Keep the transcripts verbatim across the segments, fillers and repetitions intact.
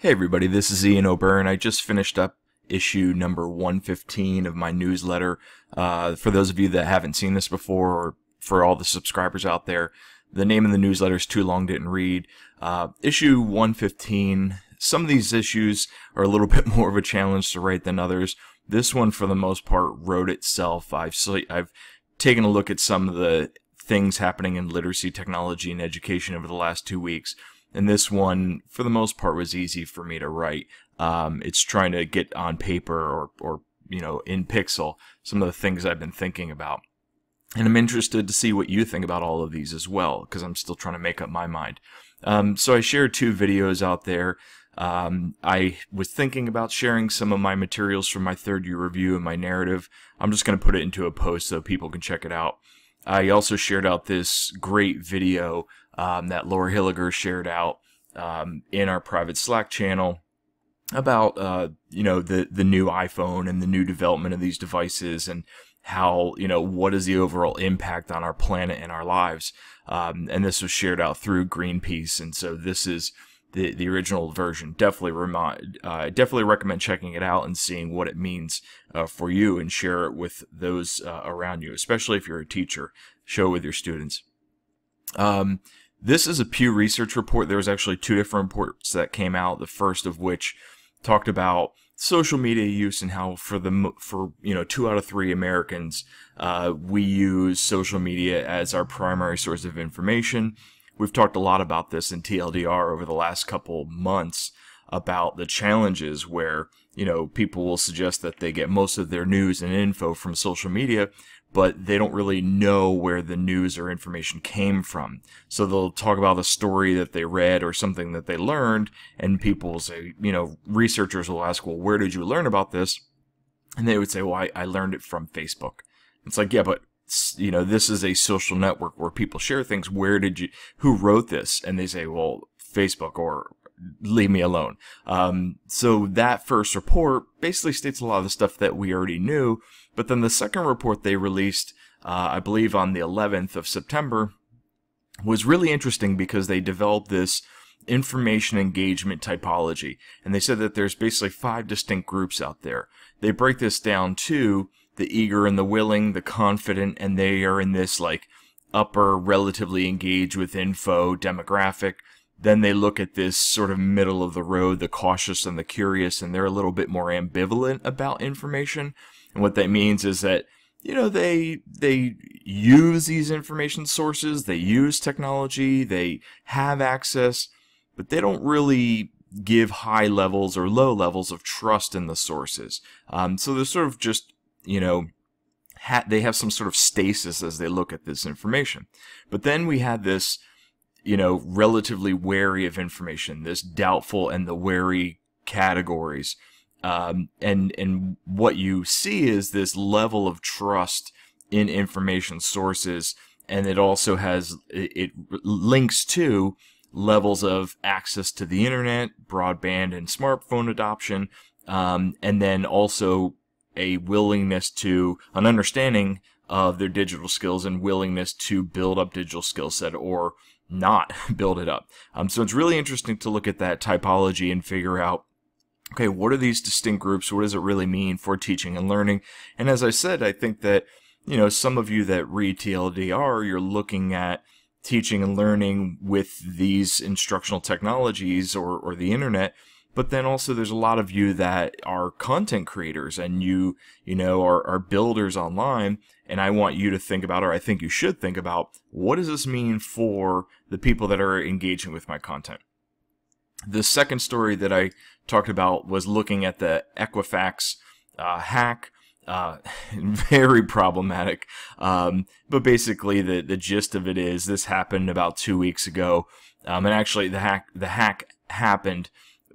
Hey everybody, this is Ian O'Byrne. I just finished up issue number one fifteen of my newsletter. Uh, for those of you that haven't seen this before, or for all the subscribers out there, the name of the newsletter is Too Long, Didn't Read. Uh, issue one fifteen, some of these issues are a little bit more of a challenge to write than others. This one, for the most part, wrote itself. I've, I've taken a look at some of the things happening in literacy, technology, and education over the last two weeks. And this one, for the most part, was easy for me to write. Um, it's trying to get on paper or, or, you know, in pixel some of the things I've been thinking about. And I'm interested to see what you think about all of these as well, because I'm still trying to make up my mind. Um, so I shared two videos out there. Um, I was thinking about sharing some of my materials from my third year review and my narrative. I'm just going to put it into a post so people can check it out. I also shared out this great video um, that Laura Hilliger shared out um, in our private Slack channel about uh, you know the the new iPhone and the new development of these devices, and how you know what is the overall impact on our planet and our lives. Um, and this was shared out through Greenpeace, and so this is the the original version. Definitely remind, uh, definitely recommend checking it out and seeing what it means uh, for you, and share it with those uh, around you, especially if you're a teacher. Show it with your students. Um, this is a Pew Research report. There was actually two different reports that came out. The first of which talked about social media use and how for the for you know two out of three Americans uh, we use social media as our primary source of information. We've talked a lot about this in T L D R over the last couple months about the challenges where, you know, people will suggest that they get most of their news and info from social media, but they don't really know where the news or information came from. So they'll talk about a story that they read or something that they learned, and people will say, you know, researchers will ask, well, where did you learn about this? And they would say, well, I, I learned it from Facebook. It's like, yeah, but you know, this is a social network where people share things. Where did you, who wrote this? And they say, well, Facebook, or leave me alone. Um, so that first report basically states a lot of the stuff that we already knew. But then the second report they released, uh, I believe on the eleventh of September, was really interesting because they developed this information engagement typology. And they said that there's basically five distinct groups out there. They break this down to the eager and the willing, the confident, and they are in this like upper, relatively engaged with info demographic. Then they look at this sort of middle of the road, the cautious and the curious, and they're a little bit more ambivalent about information. And what that means is that, you know, they they use these information sources, they use technology, they have access, but they don't really give high levels or low levels of trust in the sources. Um, so they're sort of just you know, ha they have some sort of stasis as they look at this information. But then we had this, you know, relatively wary of information, this doubtful and the wary categories. Um, and, and what you see is this level of trust in information sources, and it also has, it, it links to levels of access to the internet, broadband and smartphone adoption, um, and then also a willingness to, an understanding of their digital skills and willingness to build up digital skill set or not build it up. Um, so it's really interesting to look at that typology and figure out, okay, what are these distinct groups? What does it really mean for teaching and learning? And as I said, I think that, you know, some of you that read T L D R, you're looking at teaching and learning with these instructional technologies or, or the internet. But then also there's a lot of you that are content creators and you, you know, are, are builders online. And I want you to think about, or I think you should think about, what does this mean for the people that are engaging with my content? The second story that I talked about was looking at the Equifax uh, hack. Uh, very problematic. Um, but basically the, the gist of it is this happened about two weeks ago. Um, and actually the hack, the hack happened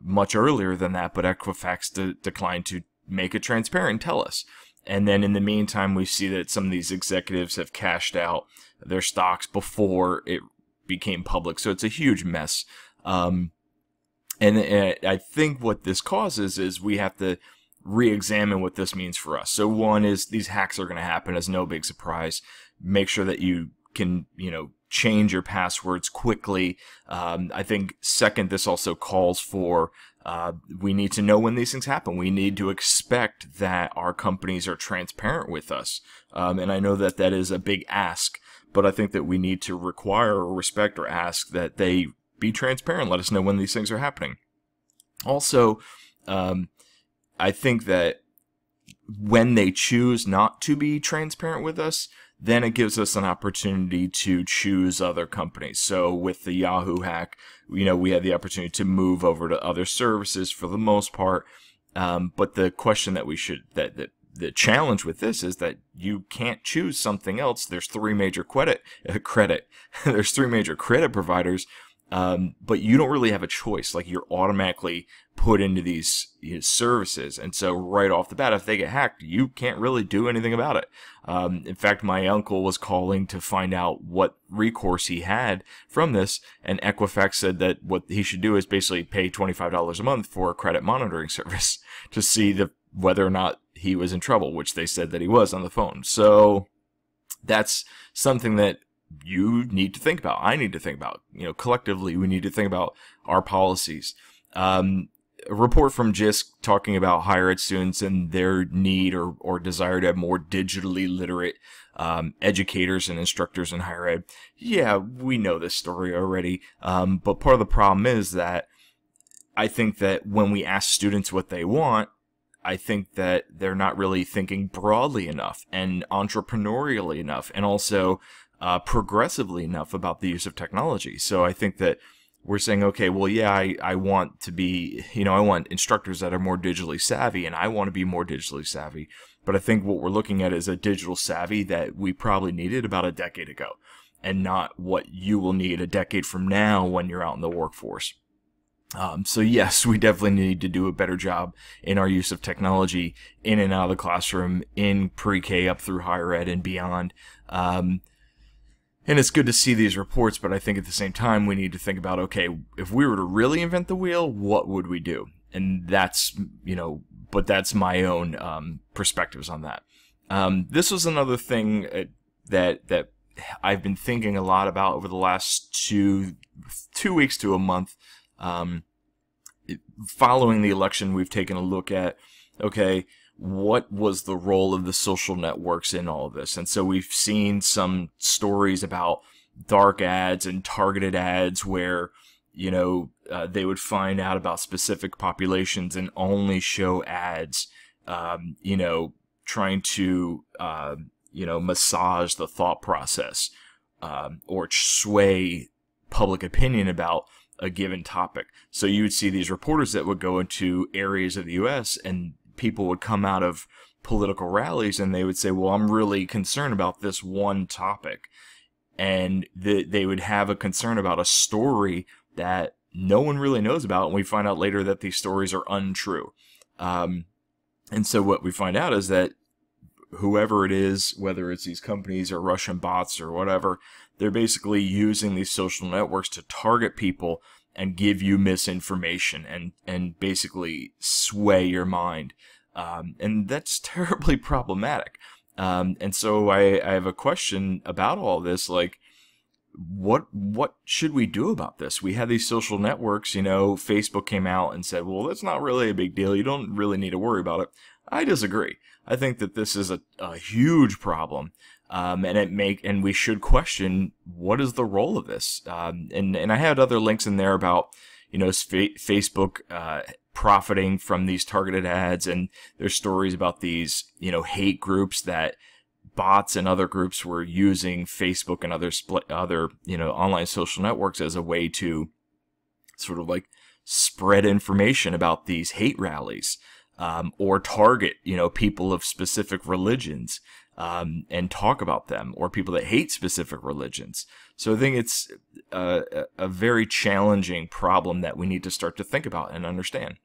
much earlier than that, but Equifax de declined to make it transparent and tell us. And then in the meantime, we see that some of these executives have cashed out their stocks before it became public. So it's a huge mess. Um, and, and I think what this causes is we have to re-examine what this means for us. So one is these hacks are going to happen as no big surprise. Make sure that you can, you know, change your passwords quickly. Um, I think, second, this also calls for Uh, we need to know when these things happen. We need to expect that our companies are transparent with us. Um, and I know that that is a big ask, but I think that we need to require or respect or ask that they be transparent. Let us know when these things are happening. Also, um, I think that when they choose not to be transparent with us, then it gives us an opportunity to choose other companies. So with the Yahoo hack, you know, we had the opportunity to move over to other services for the most part. Um, but the question that we should, that, that the challenge with this is that you can't choose something else. There's three major credit, uh, credit. There's three major credit providers, um, but you don't really have a choice. Like, you're automatically put into these you know, services. And so right off the bat, if they get hacked, you can't really do anything about it. Um, in fact, my uncle was calling to find out what recourse he had from this, and Equifax said that what he should do is basically pay twenty-five dollars a month for a credit monitoring service to see the, whether or not he was in trouble, which they said that he was on the phone. So that's something that you need to think about. I need to think about, you know, collectively, we need to think about our policies. Um, A report from J I S C talking about higher ed students and their need or, or desire to have more digitally literate um, educators and instructors in higher ed. Yeah, we know this story already, um, but part of the problem is that I think that when we ask students what they want, I think that they're not really thinking broadly enough and entrepreneurially enough and also uh, progressively enough about the use of technology. So I think that we're saying, okay, well, yeah, I, I want to be, you know, I want instructors that are more digitally savvy, and I want to be more digitally savvy. But I think what we're looking at is a digital savvy that we probably needed about a decade ago, and not what you will need a decade from now when you're out in the workforce. Um, so yes, we definitely need to do a better job in our use of technology in and out of the classroom, in pre-K up through higher ed and beyond. Um, And it's good to see these reports, but I think at the same time, we need to think about, okay, if we were to really invent the wheel, what would we do? And that's, you know, but that's my own um, perspectives on that. Um, this was another thing that that I've been thinking a lot about over the last two, two weeks to a month. Um, following the election, we've taken a look at, okay, what was the role of the social networks in all of this? And so we've seen some stories about dark ads and targeted ads where, you know, uh, they would find out about specific populations and only show ads, um, you know, trying to, uh, you know, massage the thought process um, or sway public opinion about a given topic. So you would see these reporters that would go into areas of the U S and people would come out of political rallies and they would say, well, I'm really concerned about this one topic. And the, they would have a concern about a story that no one really knows about. And we find out later that these stories are untrue. Um, and so what we find out is that whoever it is, whether it's these companies or Russian bots or whatever, they're basically using these social networks to target people and give you misinformation and, and basically sway your mind. Um, and that's terribly problematic. Um, and so I, I have a question about all this, like, what, what should we do about this? We have these social networks, you know, Facebook came out and said, well, that's not really a big deal. You don't really need to worry about it. I disagree. I think that this is a, a huge problem. Um, and it make and we should question, what is the role of this? Um, and and I had other links in there about, you know, fa Facebook uh, profiting from these targeted ads, and there's stories about these, you know, hate groups that bots and other groups were using Facebook and other split other you know online social networks as a way to sort of like spread information about these hate rallies um, or target you know people of specific religions. Um, and talk about them, or people that hate specific religions. So I think it's a, a very challenging problem that we need to start to think about and understand.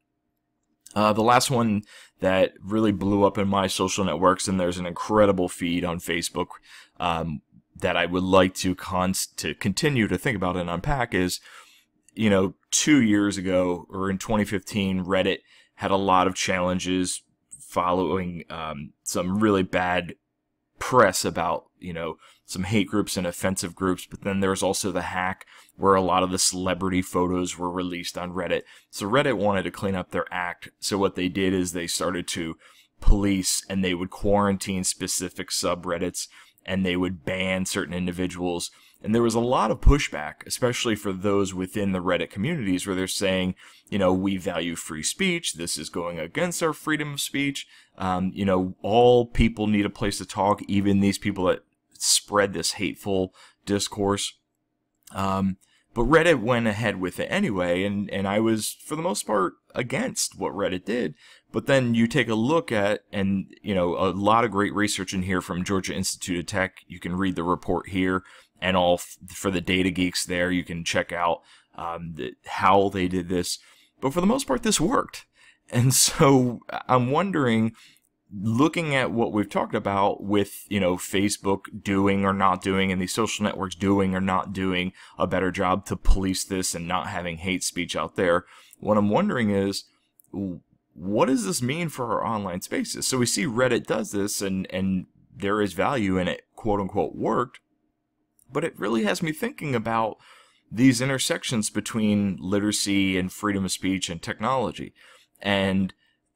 Uh, the last one that really blew up in my social networks, and there's an incredible feed on Facebook um, that I would like to const to continue to think about and unpack is, you know, two years ago or in twenty fifteen, Reddit had a lot of challenges following um, some really bad press about, you know, some hate groups and offensive groups. But then there was also the hack where a lot of the celebrity photos were released on Reddit. So Reddit wanted to clean up their act. So what they did is they started to police, and they would quarantine specific subreddits, and they would ban certain individuals. And there was a lot of pushback, especially for those within the Reddit communities, where they're saying, you know, we value free speech. This is going against our freedom of speech. Um, you know, all people need a place to talk, even these people that spread this hateful discourse. Um, but Reddit went ahead with it anyway, and, and I was, for the most part, against what Reddit did. But then you take a look at, and, you know, a lot of great research in here from Georgia Institute of Tech. You can read the report here. And all f for the data geeks there, you can check out um, the, how they did this. But for the most part, this worked. And so I'm wondering, looking at what we've talked about with, you know, Facebook doing or not doing, and these social networks doing or not doing a better job to police this and not having hate speech out there, what I'm wondering is, what does this mean for our online spaces? So we see Reddit does this, and, and there is value in it, quote unquote, worked. But it really has me thinking about these intersections between literacy and freedom of speech and technology. And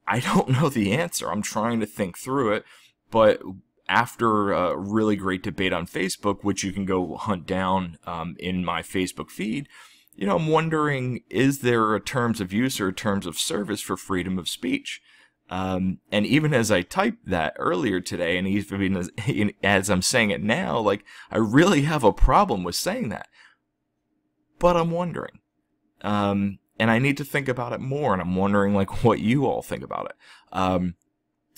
I don't know the answer. I'm trying to think through it. But after a really great debate on Facebook, which you can go hunt down um, in my Facebook feed, you know, I'm wondering, is there a terms of use or a terms of service for freedom of speech? Um, and even as I typed that earlier today, and even as, as I'm saying it now, like, I really have a problem with saying that. But I'm wondering. Um, and I need to think about it more, and I'm wondering, like, what you all think about it. Um,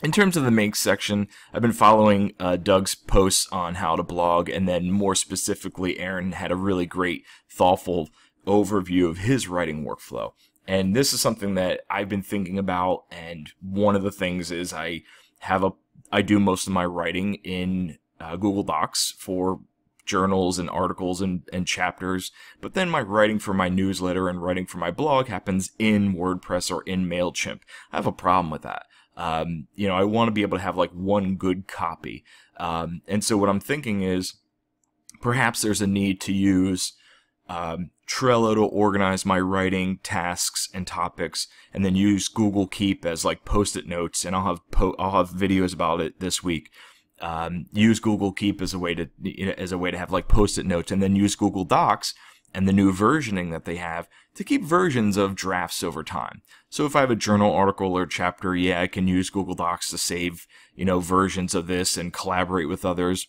in terms of the make section, I've been following uh, Doug's posts on how to blog, and then more specifically, Aaron had a really great, thoughtful overview of his writing workflow. And this is something that I've been thinking about, and one of the things is I have a I do most of my writing in uh, Google Docs for journals and articles and, and chapters, but then my writing for my newsletter and writing for my blog happens in WordPress or in MailChimp. I have a problem with that. Um, you know, I want to be able to have like one good copy. Um, and so what I'm thinking is perhaps there's a need to use Um, Trello to organize my writing tasks and topics, and then use Google Keep as like post-it notes, and I'll have po I'll have videos about it this week. Um, use Google Keep as a way to as a way to have like post-it notes, and then use Google Docs and the new versioning that they have to keep versions of drafts over time. So if I have a journal article or chapter, yeah, I can use Google Docs to save, you know, versions of this and collaborate with others.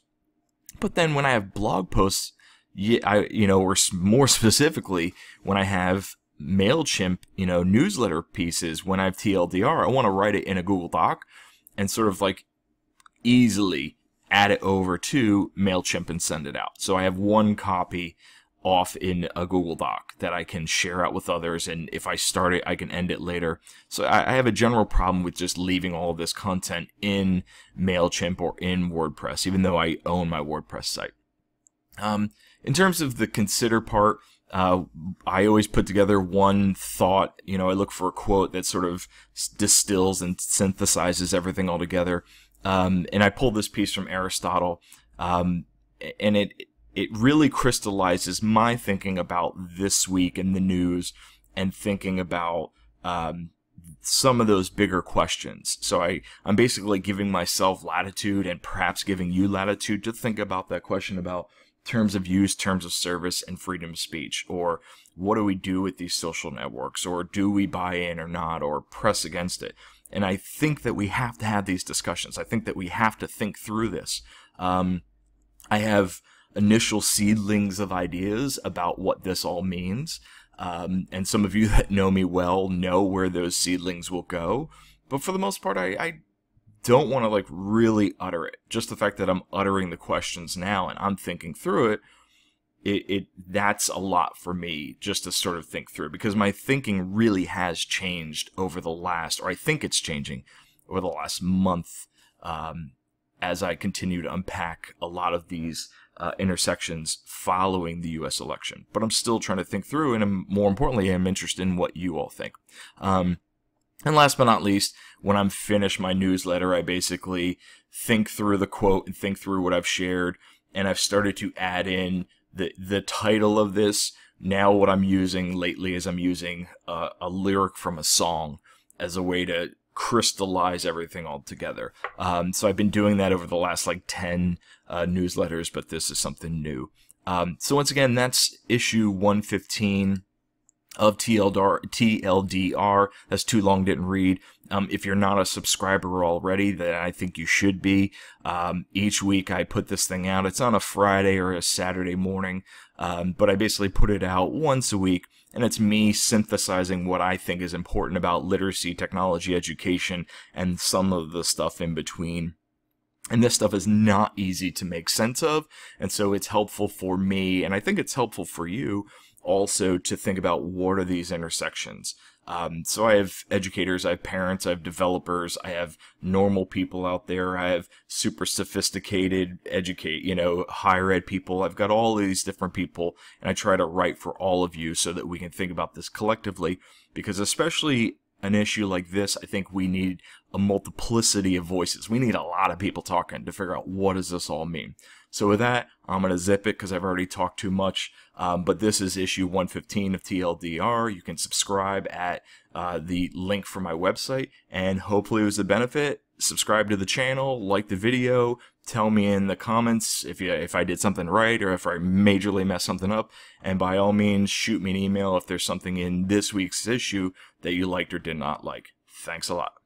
But then when I have blog posts, yeah, I, you know, or more specifically, when I have MailChimp, you know, newsletter pieces, when I have T L D R, I want to write it in a Google Doc and sort of like easily add it over to MailChimp and send it out. So I have one copy off in a Google Doc that I can share out with others. And if I start it, I can end it later. So I, I have a general problem with just leaving all of this content in MailChimp or in WordPress, even though I own my WordPress site. Um, in terms of the consider part, uh, I always put together one thought. You know, I look for a quote that sort of distills and synthesizes everything all together. Um, and I pulled this piece from Aristotle, um, and it it really crystallizes my thinking about this week in the news and thinking about um, some of those bigger questions. So I, I'm basically giving myself latitude and perhaps giving you latitude to think about that question about terms of use, terms of service, and freedom of speech, or what do we do with these social networks, or do we buy in or not, or press against it? And I think that we have to have these discussions. I think that we have to think through this. Um, I have initial seedlings of ideas about what this all means, um, and some of you that know me well know where those seedlings will go, but for the most part, I... I don't want to like really utter it. Just the fact that I'm uttering the questions now and I'm thinking through it, it, it that's a lot for me just to sort of think through, because my thinking really has changed over the last, or I think it's changing over the last month um, as I continue to unpack a lot of these uh, intersections following the U S election. But I'm still trying to think through, and I'm, more importantly, I'm interested in what you all think. Um, And last but not least, when I'm finished my newsletter, I basically think through the quote and think through what I've shared, and I've started to add in the the title of this. Now what I'm using lately is I'm using a, a lyric from a song as a way to crystallize everything all together. Um, so I've been doing that over the last like ten uh, newsletters, but this is something new. Um, so once again, that's issue one fifteen of T L D R. That's Too Long, Didn't Read. Um, if you're not a subscriber already, then I think you should be. Um, each week I put this thing out. It's on a Friday or a Saturday morning, um, but I basically put it out once a week, and it's me synthesizing what I think is important about literacy, technology, education, and some of the stuff in between. And this stuff is not easy to make sense of, and so it's helpful for me, and I think it's helpful for you also, to think about what are these intersections. Um, so I have educators, I have parents, I have developers, I have normal people out there, I have super sophisticated educate, you know, higher ed people. I've got all these different people, and I try to write for all of you so that we can think about this collectively, because especially an issue like this, I think we need a multiplicity of voices. We need a lot of people talking to figure out what does this all mean. So with that, I'm going to zip it because I've already talked too much. Um, but this is issue one fifteen of T L D R. You can subscribe at uh, the link from my website. And hopefully it was a benefit. Subscribe to the channel, like the video, tell me in the comments if, you, if I did something right or if I majorly messed something up. And by all means, shoot me an email if there's something in this week's issue that you liked or did not like. Thanks a lot.